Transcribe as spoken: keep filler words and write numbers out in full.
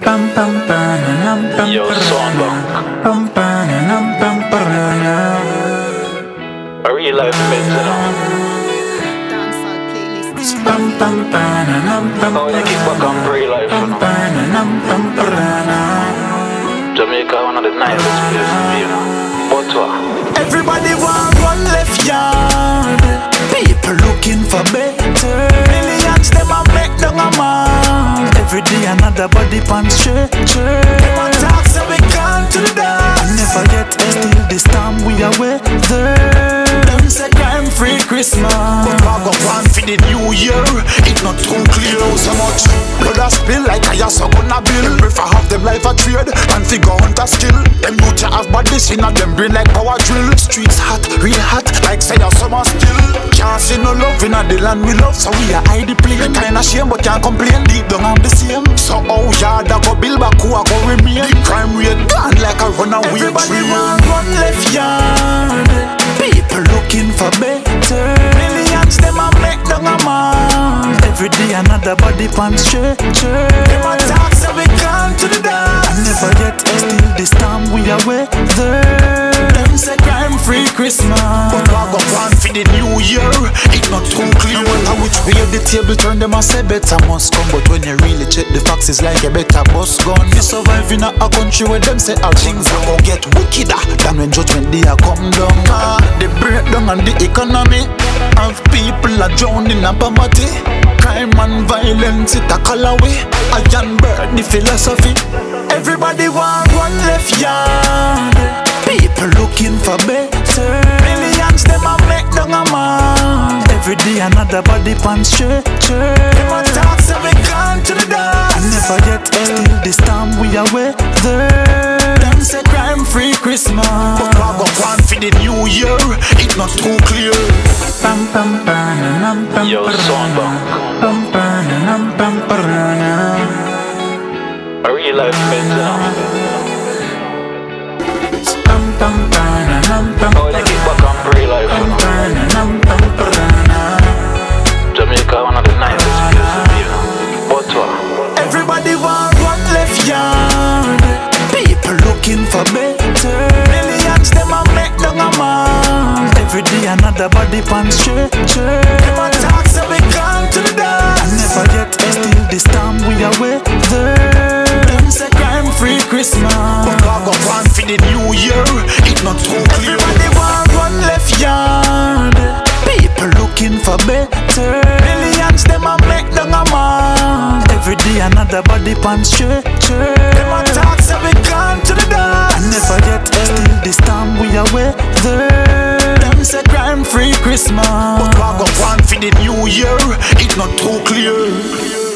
Yo, song I real life men's and all. I wanna keep back on real life and Jamaica, one of the nicest places to be, you know. Botwa. Everybody want one left yard. People looking for better. Millions them a make them a man. Every day another body pants straight. They want talk so we can't do that. Never yet, still this time we are weather. Free Christmas, but I got one for the new year. It not too clear how so much blood I spill like I also gonna build. Prefer have them life a trade and figure hunter skill. Them youth have bodies in a them brain like power drill. Streets hot, real hot, like say a summer still. Can't see no love in a the land we love, so we are hide the plane. Kinda shame but can't complain, deep down I'm the same. So oh yeah, that go build back who I go remain. The crime rate gone like a runaway train. Everybody want one left yard. People looking for better. Millions them a make them a man. Every day another body pants straight. Them a talk so we can't do the dance. Never yet, still this time we are weather. Them say crime free Christmas, but I got one for the new year. It not too clear. No matter which way the table turn, them a say better must come. But when you really check the facts, it's like a better bus gone. You survive in a country where them say all things are gonna get wickeder than when judgment day a come down. Ah, the breakdown and the economy. Of people are drowned in a poverty. Crime and violence it a colorway. I can burn the philosophy. Everybody want one left yard. People looking for better. Millions them a make them a man. Every day another body pants straight. Them a talk so we can't do the dance. Never yet, still this time we are weather. Them say crime free Christmas, but I got one for the new year. It not too clear. Yo, Songbong, a real life mentor. Oh, they keep back on real life, you know. Jamaica, one of the nicest places to be, you know. Botwa. Everybody want one left yard. People looking for better. Millions them a make them a man. Every day another body pants straight. Them a talk so we can't do the dance. Never yet, still this time we are weather. Them say crime free Christmas, but I got one for the new year. It not too clear. Everybody want one left yard. People looking for better. Millions them a make them a man. Every day another body pants straight. Them a talk so we can't do the dance. Never yet, still this time we are weather. Them say crime free Christmas, but I got one for the new year. It not too clear.